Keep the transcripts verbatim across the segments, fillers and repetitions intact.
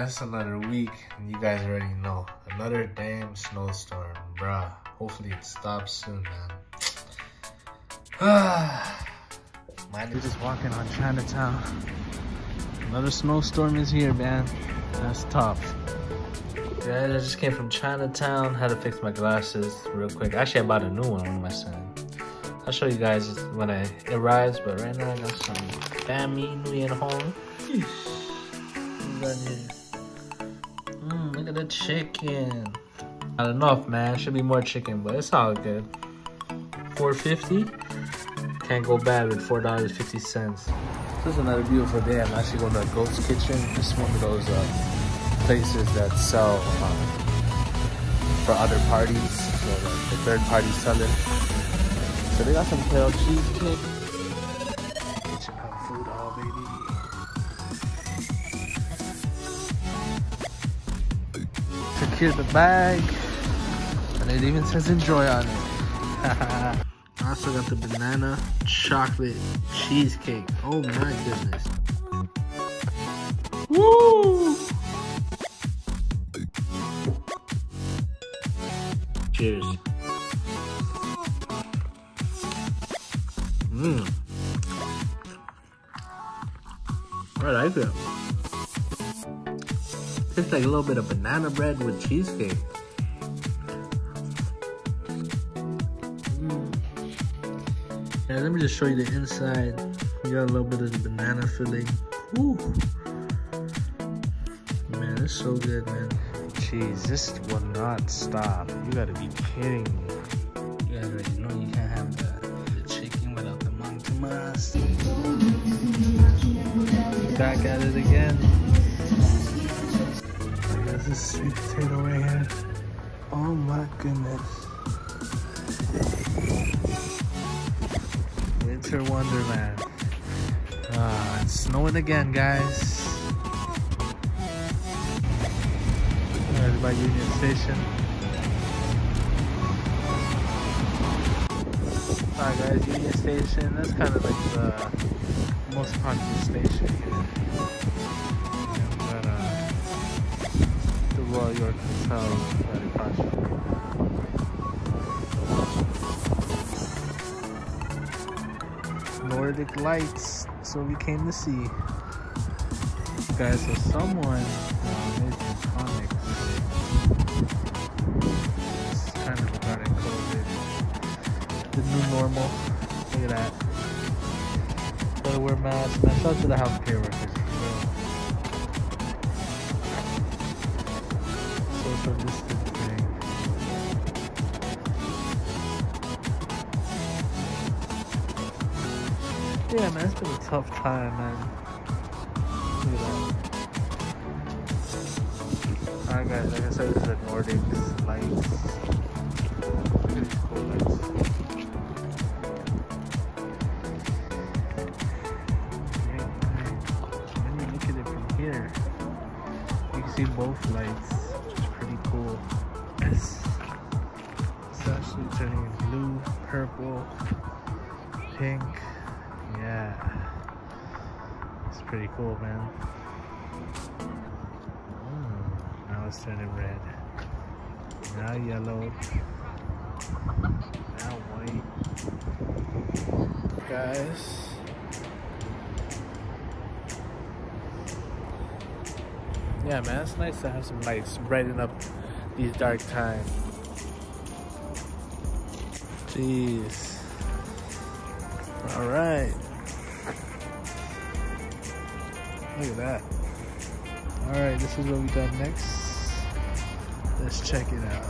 that's another week, and you guys already know, another damn snowstorm, bruh. Hopefully it stops soon, man. Man, we're just walking on Chinatown. Another snowstorm is here, man. That's tough. Yeah, I just came from Chinatown. Had to fix my glasses real quick. Actually, I bought a new one. What am I saying? I'll show you guys when I arrives, but right now I got some family new at home. Mmm, look at the chicken. Not enough, man. Should be more chicken, but it's all good. four fifty. Can't go bad with four dollars and fifty cents. This is another beautiful day. I'm actually going to the Goat's Kitchen. It's one of those uh, places that sell um, for other parties, so like the third party seller. So they got some kale cheesecake. Kitchen out food all, baby. Secure the bag, and it even says enjoy on it. I also got the banana chocolate cheesecake. Oh my goodness. Woo! Cheers. Mmm. I like it. Tastes like a little bit of banana bread with cheesecake. Yeah, let me just show you the inside. You got a little bit of the banana filling. Ooh. Man, it's so good, man. Jeez, this will not stop. You gotta be kidding me. You guys already know you can't have the, the chicken without the mantumas. Back at it again. I got this sweet potato right here. Oh my goodness. Winter Wonderland. Uh, it's snowing again, guys. Right by Union Station. Alright, guys, Union Station. That's kind of like the most popular station here. But, uh, the Royal York Hotel right across from here. Nordic lights, so we came to see. Guys, so someone made some comics. It's kind of regarding COVID. The new normal. Look at that. Gotta wear masks. And I shout out to the healthcare workers for real. Social distancing. Yeah, man, it's been a tough time, man. Look at that. Alright, guys, like I said, this is the Nordic lights. Look at these cool lights. Let me look at it from here. You can see both lights, which is pretty cool. It's, it's actually turning blue, purple, pink. Yeah, it's pretty cool, man. Mm, now it's turning red. Now yellow. Now white. Guys. Yeah, man, it's nice to have some lights brighten up these dark times. Jeez. Alright. Look at that. Alright, this is what we got next. Let's check it out.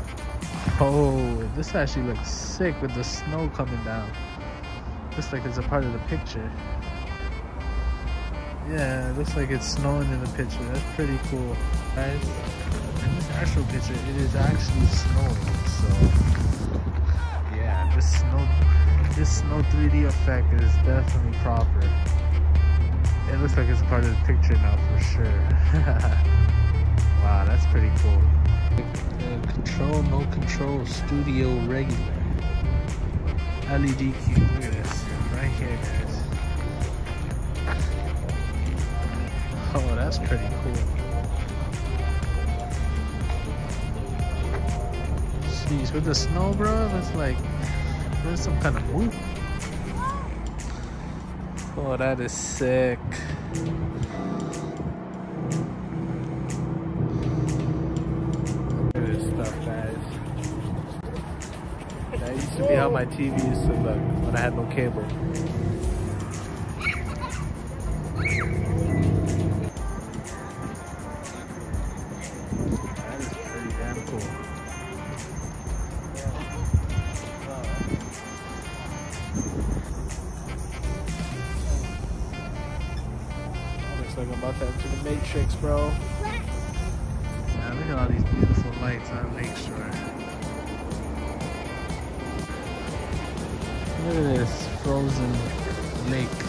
Oh, this actually looks sick with the snow coming down. Looks like it's a part of the picture. Yeah, it looks like it's snowing in the picture. That's pretty cool. Guys, in this actual picture, it is actually snowing. So, yeah, this snow, this snow three D effect is definitely proper. It looks like it's part of the picture now for sure. Wow, that's pretty cool. Uh, control, no control, studio regular. L E D cube, look at this. Right here, guys. Oh, that's pretty cool. these with the snow, bro. It's like there's some kind of whoop. Oh, that is sick. Look at this stuff, guys. That used to be how my T V used to look when I had no cable. Like I'm about to enter the Matrix, bro. Yeah, look at all these beautiful lights on Lake Shore. Look at this frozen lake. Look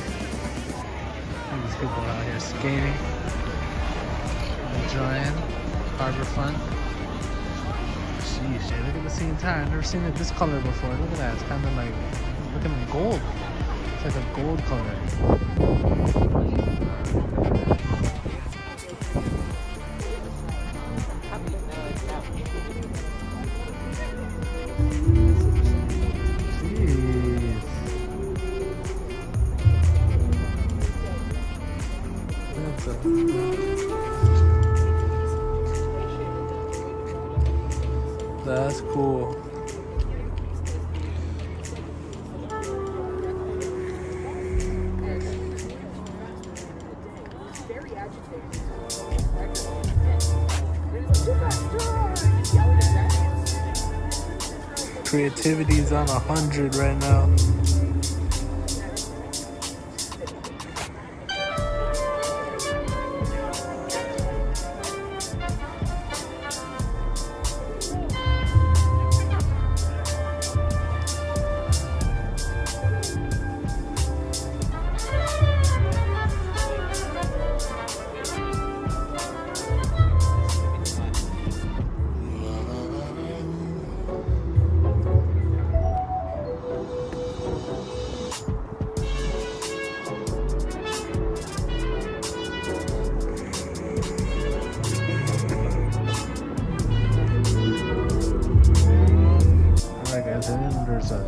at these people out here skating, enjoying harbor fun. Sheesh, look at the same tire. I've never seen it this color before. Look at that. It's kind of like, look at the gold. It's like a gold color. That's cool. Creativity's on a hundred right now.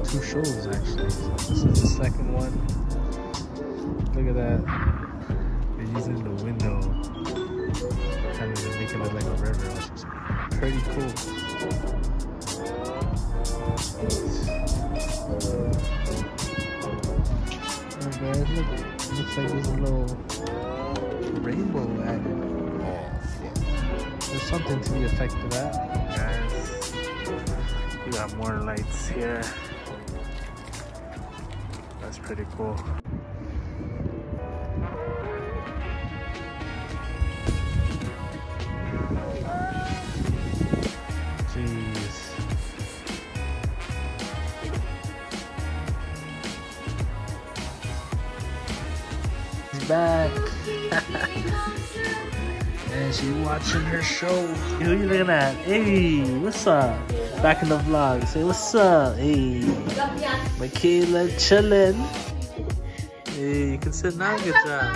Two shows actually. So this is the second one. Look at that. They're using the window. Kind of just making it like a river, which is pretty cool. Alright guys, look. It looks like there's a little rainbow added. There's something to the effect of that. Guys, we got more lights here. That's pretty cool. Jeez. She's back. And she's watching her show. Who are you looking at? Hey, what's up? Back in the vlog. Say what's up, hey. Michaela chillin'. Hey, you can sit now, good job.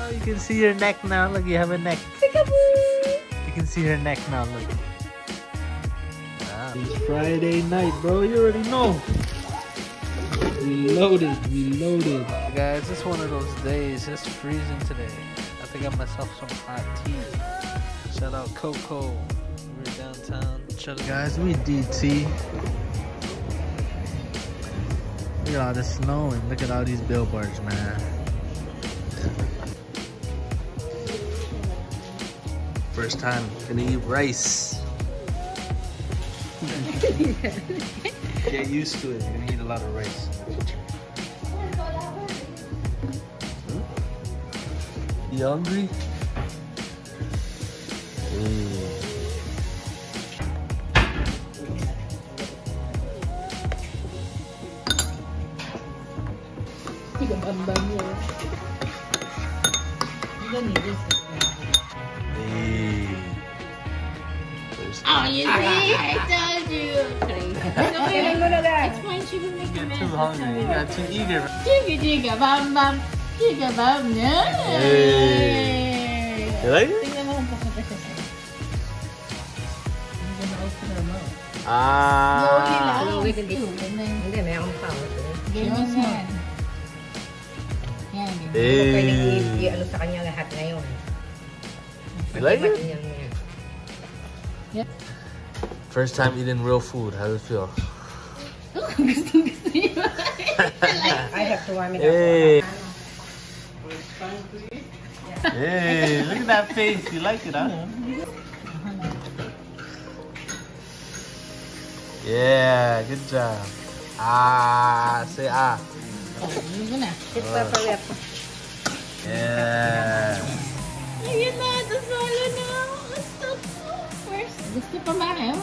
Oh, you can see your neck now. Look, you have a neck. You can see her neck now. Look. Wow. It's Friday night, bro. You already know. We loaded. We loaded. Guys, it's one of those days. It's freezing today. I think I got myself some hot tea. Shout out Coco. We're downtown. Chilling. Guys, we D T. Look at all the snow and look at all these billboards, man. First time gonna eat rice. Get used to it. You're gonna eat a lot of rice. You hungry? Mm. Hey. Oh, you see? I told you. That's why she would make a mess. Too hungry. You got too eager. Jigga jigga bum bum. Jigga bum. Hey. You like it? Ah. No, we can do it. And then I'm proud. Give us one. Eh. Ano sa kanya lahat ngayon. Like it? Yeah. First time eating real food. How does it feel? I have to warm it up. Hey. Hey, look at that face. You like it, huh? Yeah, good job. Ah, say ah. It's Papa Lip. Yeah. Ayun na, the solo na. Let's go first. Gusto pa ba kayo?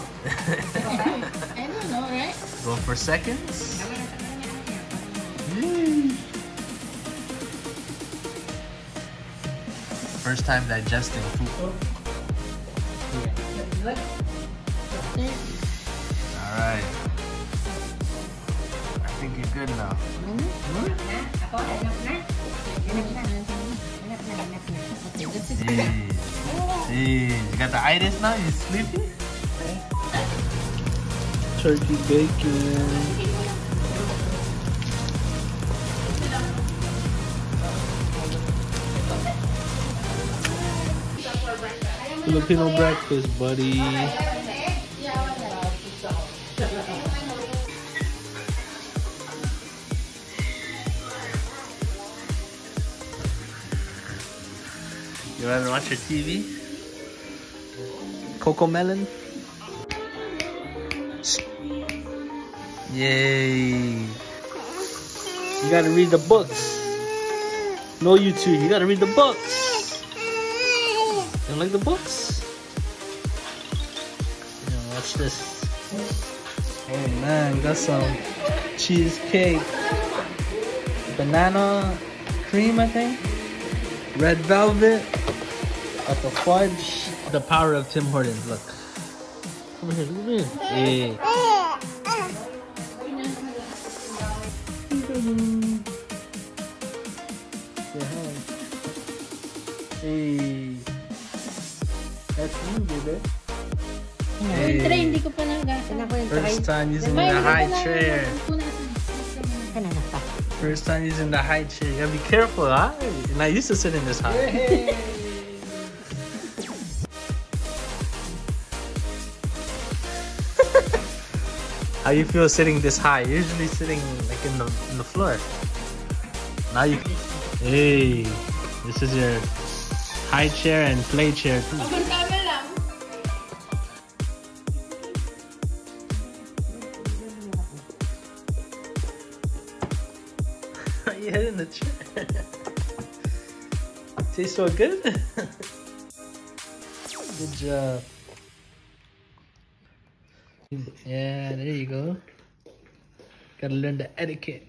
I don't know, right? Go for seconds. First time digesting food. Alright. I think you're good now. Mm-hmm. Hey. Hey. You got the itis now? You sleepy? Turkey bacon. Filipino breakfast, buddy. You rather watch your T V? Cocomelon? Yay! You gotta read the books. No YouTube, you gotta read the books. You don't like the books? You know, watch this. Oh man, got some cheesecake. Banana cream, I think. Red velvet. At the fudge. The power of Tim Hortons, look. Come here, look here. Hey. Hey. That's you, baby. Hey. First time using the high chair. First time using the high chair. You gotta be careful, huh? You're not used to sitting this high. How you feel sitting this high? You're usually sitting like in the in the floor. Now you. Hey, this is your high chair and play chair too. You head in the chair. Tastes so good. Good job. Yeah, there you go. Gotta learn the etiquette.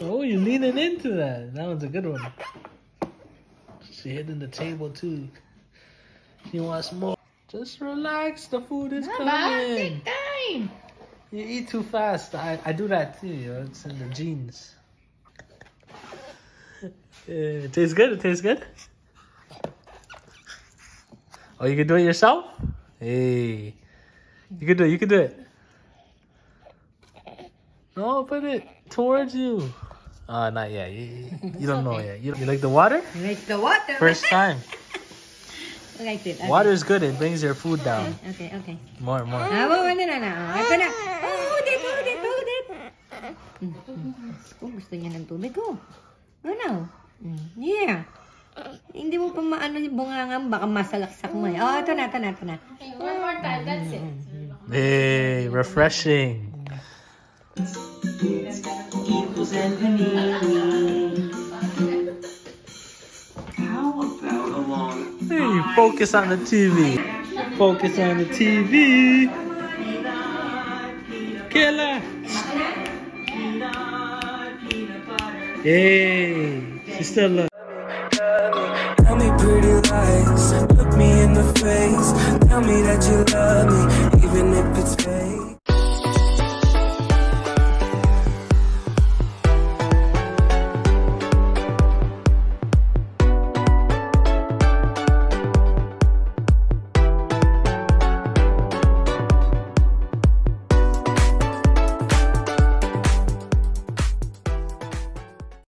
Oh, you're leaning into that. That was a good one. She hitting the table too. She wants more. Just relax. The food is coming. Take time. You eat too fast. I, I do that too. You know? It's in the genes. It tastes good, it tastes good. Oh, you can do it yourself? Hey. You can do it, you can do it. No, put it towards you. Uh, not yet. You, you don't know yet. You, you like the water? You like the water? First time. I like it. Okay. Water is good, it brings your food down. Okay, okay. More, more. Oh, no, no, no. Oh, they do it, they do it. Oh, gusto niya ng tubig ko. Oh, no. Yeah. Hindi mo pa maano yung bunganga, baka masalaksak mo. Oh, ito na, ito na, ito na. One more time, that's it. Hey, refreshing. Hey, focus on the T V. Focus on the T V. Killer. Hey, she still look. Tell me pretty lies. Look me in the face. Tell me that you love me, even if it's fake.